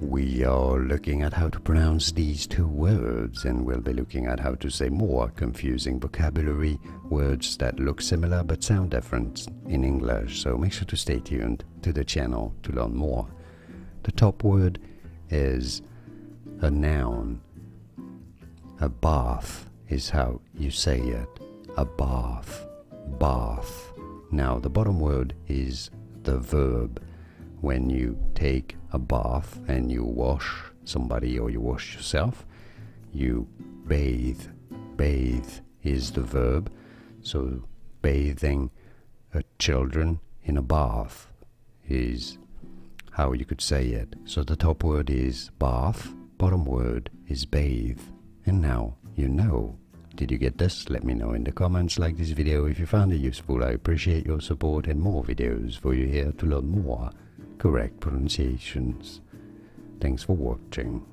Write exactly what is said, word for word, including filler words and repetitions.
We are looking at how to pronounce these two words, and we'll be looking at how to say more confusing vocabulary, words that look similar but sound different in English, so make sure to stay tuned to the channel to learn more. The top word is a noun. A bath is how you say it. A bath. Bath. Now the bottom word is the verb. When you take a bath and you wash somebody or you wash yourself, you bathe. Bathe is the verb. So bathing a children in a bath is how you could say it. So the top word is bath, bottom word is bathe. And now you know. Did you get this? Let me know in the comments. Like this video if you found it useful. I appreciate your support, and more videos for you here to learn more correct pronunciations. Thanks for watching.